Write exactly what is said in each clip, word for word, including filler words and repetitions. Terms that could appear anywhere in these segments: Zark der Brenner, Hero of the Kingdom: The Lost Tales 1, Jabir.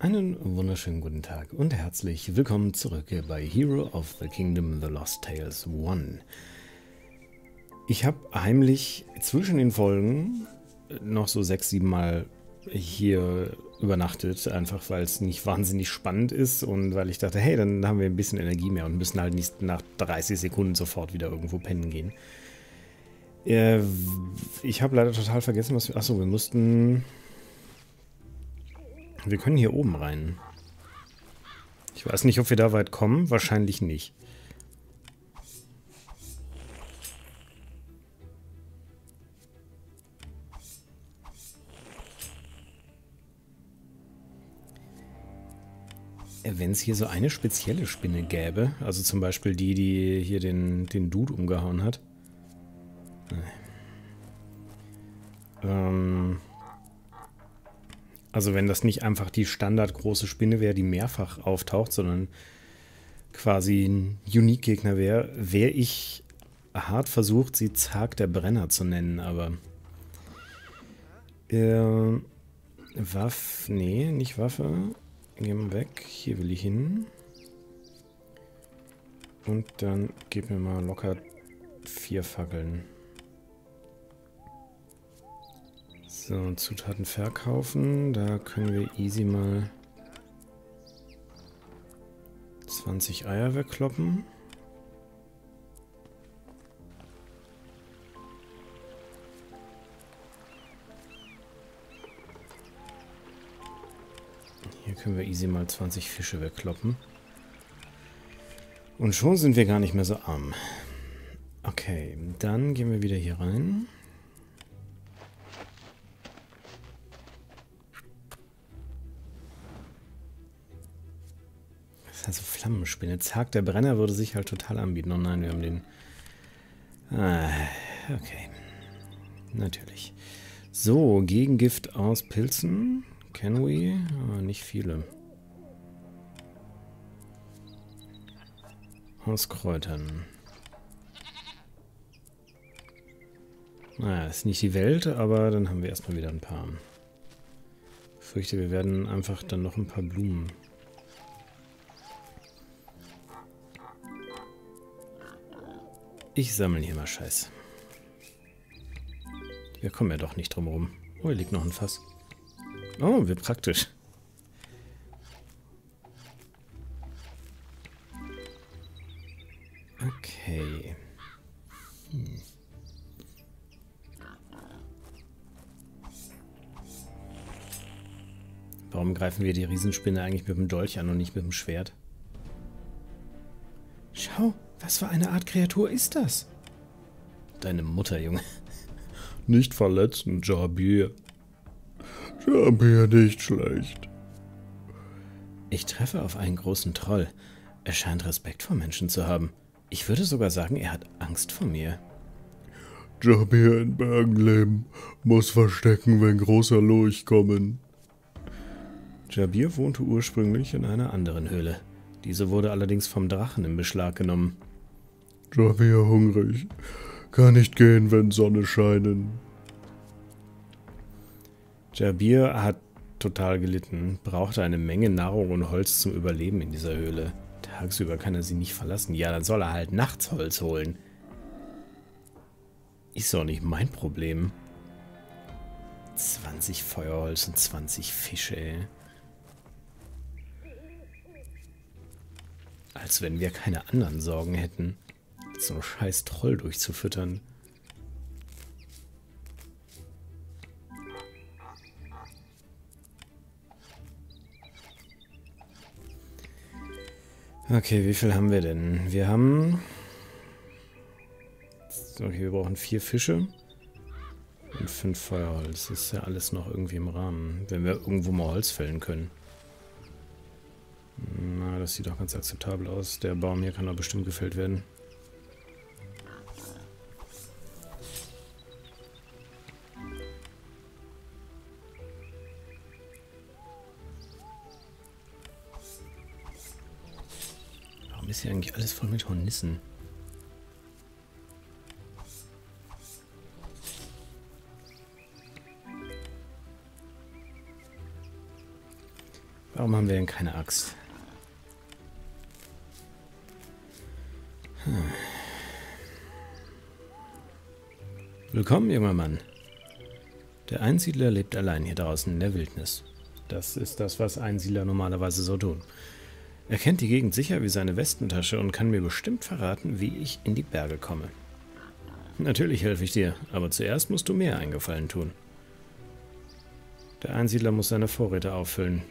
Einen wunderschönen guten Tag und herzlich willkommen zurück bei Hero of the Kingdom: The Lost Tales eins. Ich habe heimlich zwischen den Folgen noch so sechs, sieben Mal hier übernachtet, einfach weil es nicht wahnsinnig spannend ist und weil ich dachte, hey, dann haben wir ein bisschen Energie mehr und müssen halt nicht nach dreißig Sekunden sofort wieder irgendwo pennen gehen. Äh, ich habe leider total vergessen, was wir... Achso, wir mussten... Wir können hier oben rein. Ich weiß nicht, ob wir da weit kommen. Wahrscheinlich nicht. Wenn es hier so eine spezielle Spinne gäbe, also zum Beispiel die, die hier den, den Dude umgehauen hat. Ähm... Also wenn das nicht einfach die standardgroße Spinne wäre, die mehrfach auftaucht, sondern quasi ein Unique-Gegner wäre, wäre ich hart versucht, sie Zark der Brenner zu nennen, aber... Äh, Waffe... Nee, nicht Waffe. Gehen wir weg. Hier will ich hin. Und dann gib mir mal locker vier Fackeln. So, Zutaten verkaufen, da können wir easy mal zwanzig Eier wegkloppen. Hier können wir easy mal zwanzig Fische wegkloppen. Und schon sind wir gar nicht mehr so arm. Okay, dann gehen wir wieder hier rein. Also Flammenspinne. Zark der Brenner würde sich halt total anbieten. Oh nein, wir haben den... Ah, okay. Natürlich. So, Gegengift aus Pilzen. Can we? Aber nicht viele. Aus Kräutern. Naja, ist nicht die Welt, aber dann haben wir erstmal wieder ein paar. Ich fürchte, wir werden einfach dann noch ein paar Blumen... Ich sammle hier mal Scheiß. Wir kommen ja doch nicht drum rum. Oh, hier liegt noch ein Fass. Oh, wird praktisch. Okay. Hm. Warum greifen wir die Riesenspinne eigentlich mit dem Dolch an und nicht mit dem Schwert? Schau! Was für eine Art Kreatur ist das? Deine Mutter, Junge. Nicht verletzen, Jabir. Jabir, nicht schlecht. Ich treffe auf einen großen Troll. Er scheint Respekt vor Menschen zu haben. Ich würde sogar sagen, er hat Angst vor mir. Jabir in Bergen leben. Muss verstecken, wenn großer Lurch kommen. Jabir wohnte ursprünglich in einer anderen Höhle. Diese wurde allerdings vom Drachen in Beschlag genommen. Jabir hungrig. Kann nicht gehen, wenn Sonne scheinen. Jabir hat total gelitten, brauchte eine Menge Nahrung und Holz zum Überleben in dieser Höhle. Tagsüber kann er sie nicht verlassen. Ja, dann soll er halt nachts Holz holen. Ist doch nicht mein Problem. zwanzig Feuerholz und zwanzig Fische, ey. Als wenn wir keine anderen Sorgen hätten, so einen scheiß Troll durchzufüttern. Okay, wie viel haben wir denn? Wir haben... Okay, wir brauchen vier Fische und fünf Feuerholz. Das ist ja alles noch irgendwie im Rahmen, wenn wir irgendwo mal Holz fällen können. Na, das sieht doch ganz akzeptabel aus. Der Baum hier kann doch bestimmt gefällt werden. Warum ist hier eigentlich alles voll mit Hornissen? Warum haben wir denn keine Axt? Hm. Willkommen, junger Mann. Der Einsiedler lebt allein hier draußen in der Wildnis. Das ist das, was Einsiedler normalerweise so tun. Er kennt die Gegend sicher wie seine Westentasche und kann mir bestimmt verraten, wie ich in die Berge komme. Natürlich helfe ich dir, aber zuerst musst du mir einen Gefallen tun. Der Einsiedler muss seine Vorräte auffüllen.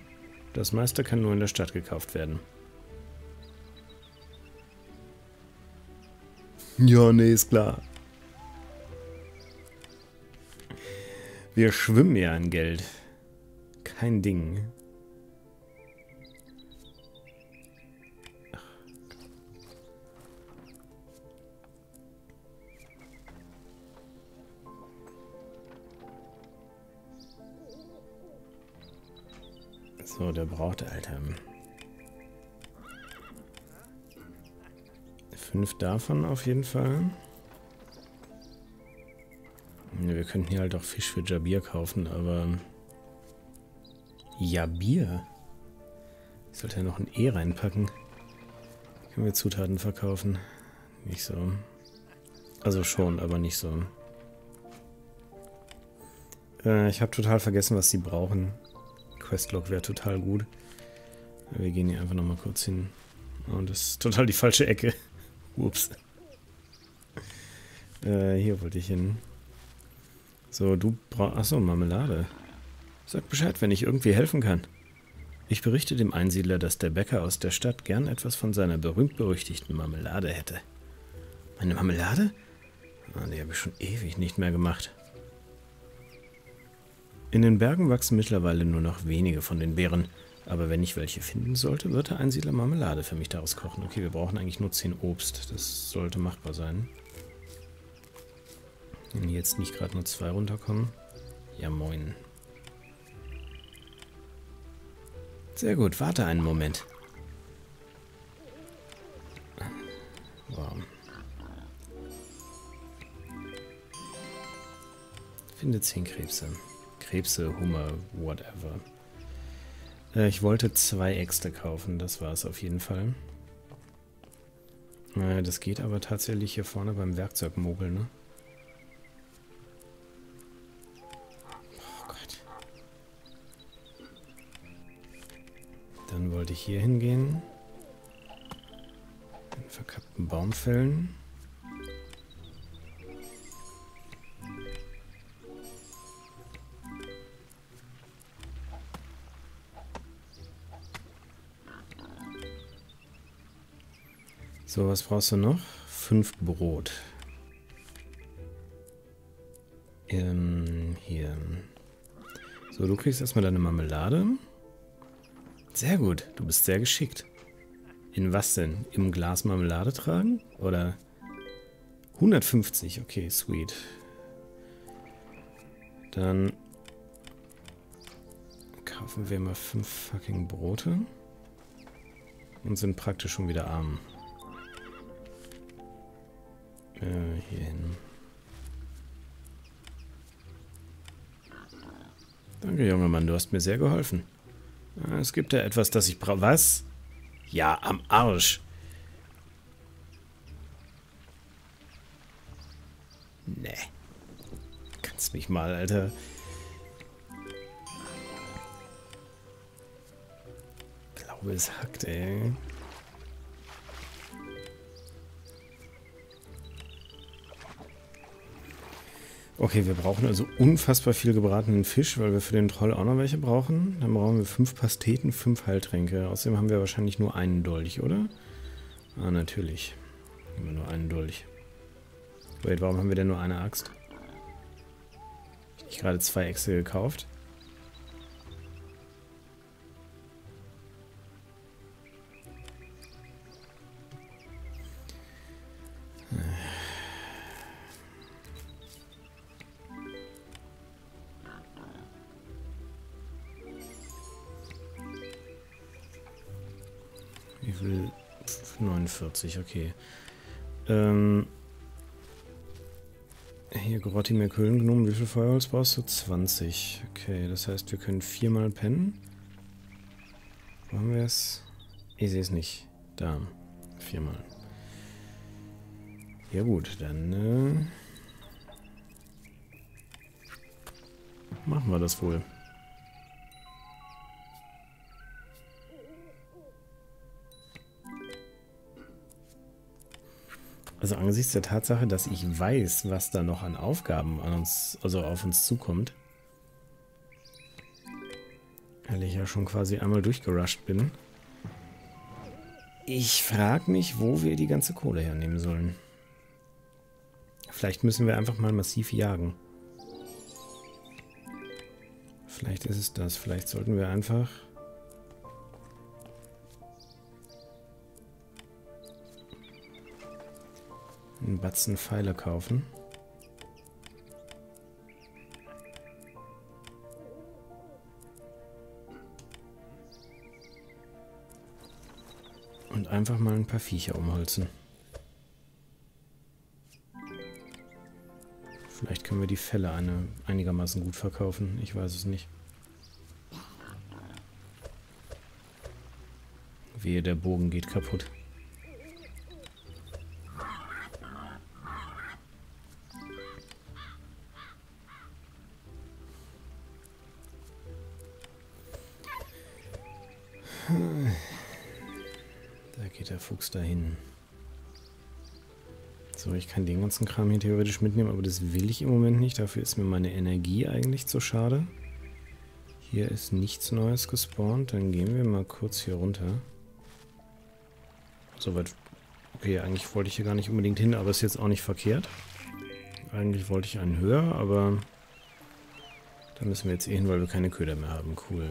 Das meiste kann nur in der Stadt gekauft werden. Ja, nee, ist klar. Wir schwimmen ja an Geld. Kein Ding. So, der braucht, Alter. Fünf davon auf jeden Fall. Wir könnten hier halt auch Fisch für Jabir kaufen, aber... Jabir? Ich sollte ja noch ein E reinpacken. Können wir Zutaten verkaufen? Nicht so. Also schon, aber nicht so. Äh, ich habe total vergessen, was sie brauchen. Questlog wäre total gut. Wir gehen hier einfach nochmal kurz hin. Und oh, das ist total die falsche Ecke. Ups. Äh, hier wollte ich hin. So, du brauchst... Achso, Marmelade. Sag Bescheid, wenn ich irgendwie helfen kann. Ich berichte dem Einsiedler, dass der Bäcker aus der Stadt gern etwas von seiner berühmt-berüchtigten Marmelade hätte. Meine Marmelade? Ah, die habe ich schon ewig nicht mehr gemacht. In den Bergen wachsen mittlerweile nur noch wenige von den Beeren. Aber wenn ich welche finden sollte, wird der Einsiedler Marmelade für mich daraus kochen. Okay, wir brauchen eigentlich nur zehn Obst. Das sollte machbar sein. Wenn jetzt nicht gerade nur zwei runterkommen. Ja, moin. Sehr gut, warte einen Moment. Wow. Finde zehn Krebse. Krebse, Hummer, whatever. Äh, ich wollte zwei Äxte kaufen, das war es auf jeden Fall. Äh, das geht aber tatsächlich hier vorne beim Werkzeugmogel, ne? Dann wollte ich hier hingehen. Den verkappten Baum fällen. So, was brauchst du noch? Fünf Brot. Ähm, hier. So, du kriegst erstmal deine Marmelade. Sehr gut, du bist sehr geschickt. In was denn? Im Glas Marmelade tragen? Oder hundertfünfzig? Okay, sweet. Dann kaufen wir mal fünf fucking Brote. Und sind praktisch schon wieder arm. Äh, hier hin. Danke, junger Mann, du hast mir sehr geholfen. Es gibt ja etwas, das ich brauche. Was? Ja, am Arsch. Nee. Kannst mich mal, Alter. Ich glaube, es hackt, ey. Okay, wir brauchen also unfassbar viel gebratenen Fisch, weil wir für den Troll auch noch welche brauchen. Dann brauchen wir fünf Pasteten, fünf Heiltränke. Außerdem haben wir wahrscheinlich nur einen Dolch, oder? Ah, natürlich. Immer nur einen Dolch. Wait, warum haben wir denn nur eine Axt? Ich habe gerade zwei Äxte gekauft. Ich will neunundvierzig, okay. Ähm, hier, Grotti mir Höhlen genommen. Wie viel Feuerholz brauchst du? zwanzig. Okay, das heißt, wir können viermal pennen. Machen wir es? Ich sehe es nicht. Da. Viermal. Ja gut, dann äh, machen wir das wohl. Also angesichts der Tatsache, dass ich weiß, was da noch an Aufgaben an uns, also auf uns zukommt, weil ich ja schon quasi einmal durchgerusht bin. Ich frage mich, wo wir die ganze Kohle hernehmen sollen. Vielleicht müssen wir einfach mal massiv jagen. Vielleicht ist es das. Vielleicht sollten wir einfach... einen Batzen Pfeile kaufen. Und einfach mal ein paar Viecher umholzen. Vielleicht können wir die Felle eine, einigermaßen gut verkaufen. Ich weiß es nicht. Wehe, der Bogen geht kaputt. Fuchs dahin. So, ich kann den ganzen Kram hier theoretisch mitnehmen, aber das will ich im Moment nicht. Dafür ist mir meine Energie eigentlich zu schade. Hier ist nichts Neues gespawnt. Dann gehen wir mal kurz hier runter. Soweit. Okay, eigentlich wollte ich hier gar nicht unbedingt hin, aber ist jetzt auch nicht verkehrt. Eigentlich wollte ich einen höher, aber da müssen wir jetzt eh hin, weil wir keine Köder mehr haben. Cool.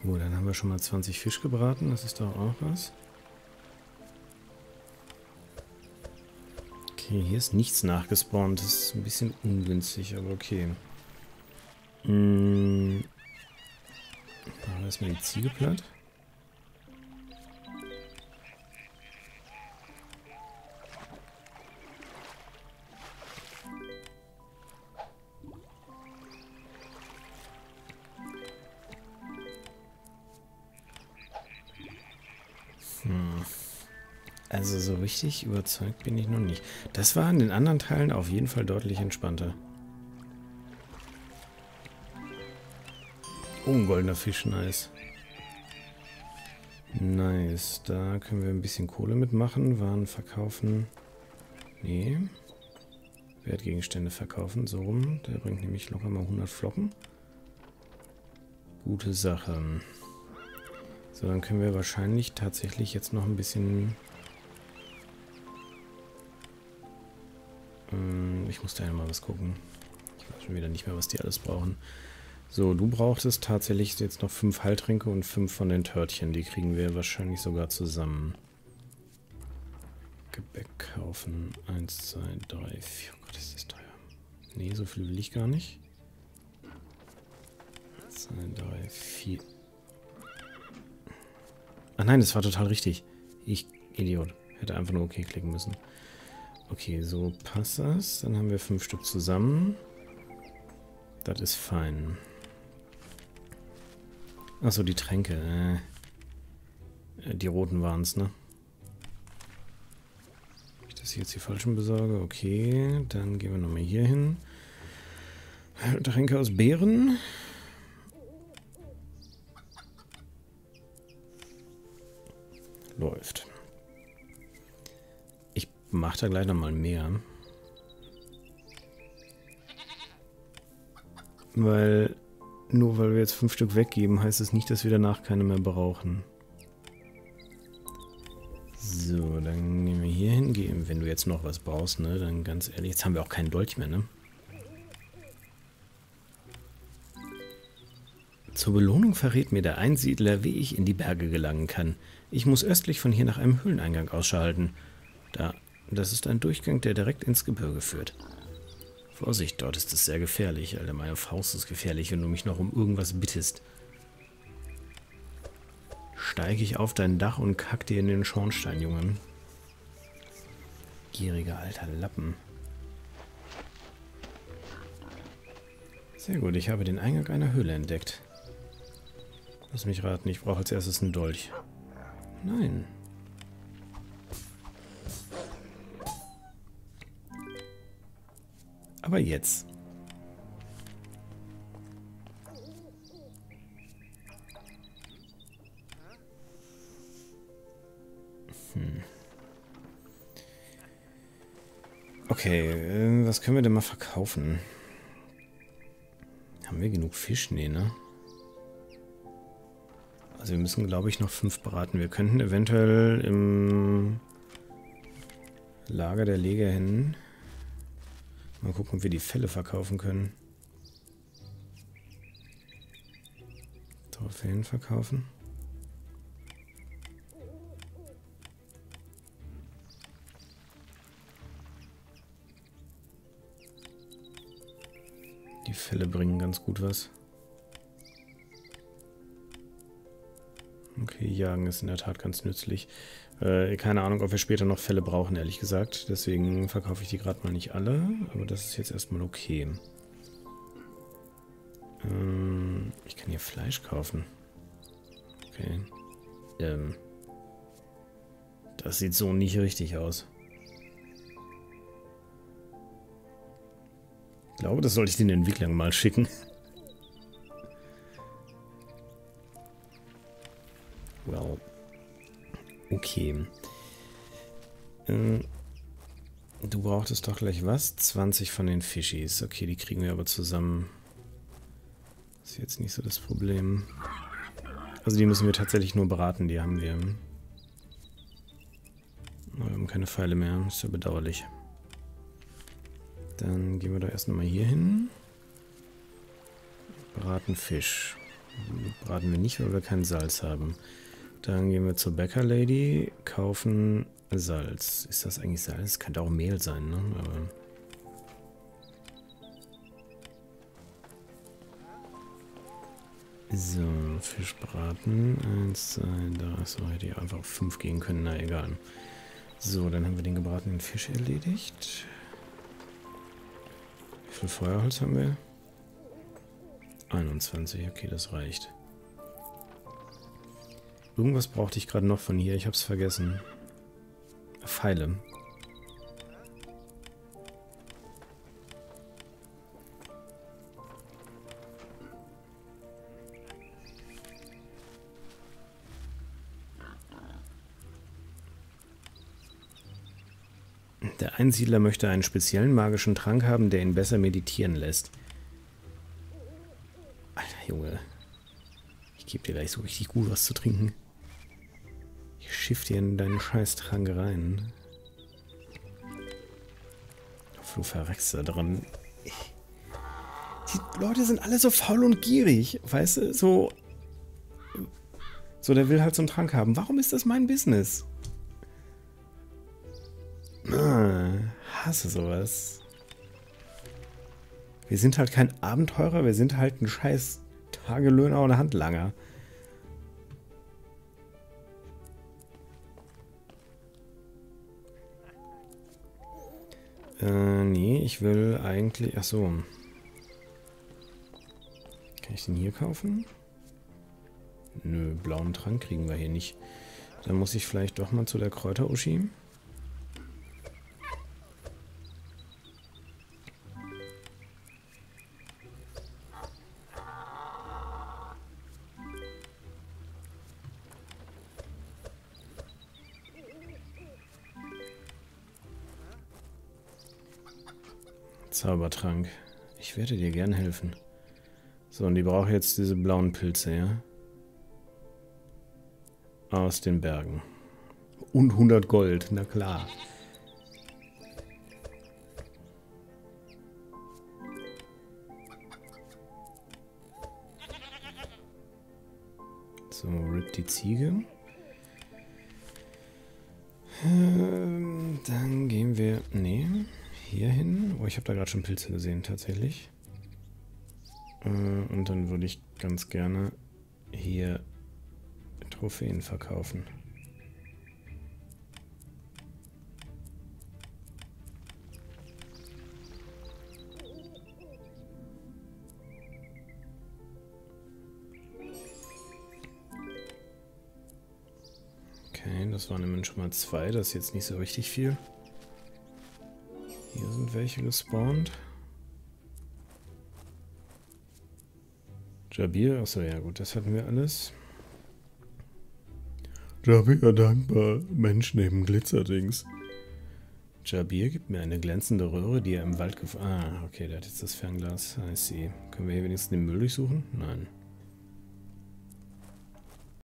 Gut, dann haben wir schon mal zwanzig Fisch gebraten. Das ist doch auch was. Okay, hier ist nichts nachgespawnt. Das ist ein bisschen ungünstig, aber okay. Hm. Machen wir erstmal die Ziege platt. Also so richtig überzeugt bin ich noch nicht. Das war in den anderen Teilen auf jeden Fall deutlich entspannter. Oh, ein goldener Fisch, nice. Nice, da können wir ein bisschen Kohle mitmachen. Waren verkaufen. Nee. Wertgegenstände verkaufen, so rum. Der bringt nämlich locker mal hundert Flocken. Gute Sache. So, dann können wir wahrscheinlich tatsächlich jetzt noch ein bisschen... Ich muss da ja mal was gucken. Ich weiß schon wieder nicht mehr, was die alles brauchen. So, du brauchtest tatsächlich jetzt noch fünf Heiltränke und fünf von den Törtchen. Die kriegen wir wahrscheinlich sogar zusammen. Gebäck kaufen. Eins, zwei, drei, vier. Oh Gott, ist das teuer. Nee, so viel will ich gar nicht. Eins, zwei, drei, vier. Ach nein, das war total richtig. Ich, Idiot. Hätte einfach nur okay klicken müssen. Okay, so passt das. Dann haben wir fünf Stück zusammen. Das ist fein. Achso, die Tränke. Äh, die roten waren es, ne? Ich das jetzt die falschen besorge. Okay, dann gehen wir nochmal hier hin. Tränke aus Beeren. Läuft. Macht da gleich nochmal mehr. Weil, nur weil wir jetzt fünf Stück weggeben, heißt es nicht, dass wir danach keine mehr brauchen. So, dann gehen wir hier hin. Wenn du jetzt noch was brauchst, ne, dann ganz ehrlich, jetzt haben wir auch keinen Dolch mehr, ne? Zur Belohnung verrät mir der Einsiedler, wie ich in die Berge gelangen kann. Ich muss östlich von hier nach einem Höhleneingang Ausschau halten. Da Das ist ein Durchgang, der direkt ins Gebirge führt. Vorsicht, dort ist es sehr gefährlich. Alter, meine Faust ist gefährlich, wenn du mich noch um irgendwas bittest. Steige ich auf dein Dach und kack dir in den Schornstein, Junge. Gieriger alter Lappen. Sehr gut, ich habe den Eingang einer Höhle entdeckt. Lass mich raten, ich brauche als erstes einen Dolch. Nein. Aber jetzt. Hm. Okay, was können wir denn mal verkaufen? Haben wir genug Fisch? Nee, ne? Also wir müssen, glaube ich, noch fünf braten. Wir könnten eventuell im Lager der Leger hin. Mal gucken, ob wir die Felle verkaufen können. Trophäen verkaufen. Die Felle bringen ganz gut was. Okay, Jagen ist in der Tat ganz nützlich. Äh, keine Ahnung, ob wir später noch Felle brauchen, ehrlich gesagt. Deswegen verkaufe ich die gerade mal nicht alle. Aber das ist jetzt erstmal okay. Ähm, ich kann hier Fleisch kaufen. Okay. Ähm, das sieht so nicht richtig aus. Ich glaube, das sollte ich den Entwicklern mal schicken. Wow. Okay. Ähm, du brauchtest doch gleich was? zwanzig von den Fischis. Okay, die kriegen wir aber zusammen. Das ist jetzt nicht so das Problem. Also die müssen wir tatsächlich nur braten, die haben wir. Oh, wir haben keine Pfeile mehr, ist ja bedauerlich. Dann gehen wir doch erst nochmal hier hin. Braten Fisch. Braten wir nicht, weil wir kein Salz haben. Dann gehen wir zur Bäckerlady, kaufen Salz. Ist das eigentlich Salz? Könnte auch Mehl sein, ne? Aber so, Fischbraten. Eins, zwei, drei. So, hätte ich einfach auf fünf gehen können. Na, egal. So, dann haben wir den gebratenen Fisch erledigt. Wie viel Feuerholz haben wir? einundzwanzig. Okay, das reicht. Irgendwas brauchte ich gerade noch von hier. Ich hab's vergessen. Pfeile. Der Einsiedler möchte einen speziellen magischen Trank haben, der ihn besser meditieren lässt. Alter Junge. Ich gebe dir gleich so richtig gut was zu trinken. Schiff dir in deinen Scheißtrank rein. Du verreckst da dran. Die Leute sind alle so faul und gierig. Weißt du, so. So, der will halt so einen Trank haben. Warum ist das mein Business? Ah, hasse sowas. Wir sind halt kein Abenteurer, wir sind halt ein scheiß Tagelöhner und Handlanger. Äh, nee, ich will eigentlich... Ach so. Kann ich den hier kaufen? Nö, blauen Trank kriegen wir hier nicht. Dann muss ich vielleicht doch mal zu der Kräuter-Uschi. Zaubertrank. Ich werde dir gern helfen. So, und die braucht jetzt diese blauen Pilze, ja? Aus den Bergen. Und hundert Gold, na klar. So, rip die Ziege. Dann gehen Nee, hier hin. Oh, ich habe da gerade schon Pilze gesehen, tatsächlich. Äh, und dann würde ich ganz gerne hier Trophäen verkaufen. Okay, das waren immerhin schon mal zwei, das ist jetzt nicht so richtig viel. Hier sind welche gespawnt. Jabir, achso, ja gut, das hatten wir alles. Jabir, dankbar. Mensch neben Glitzerdings. Jabir gibt mir eine glänzende Röhre, die er im Wald gefunden hat. Ah, okay, der hat jetzt das Fernglas. I see. Können wir hier wenigstens den Müll durchsuchen? Nein.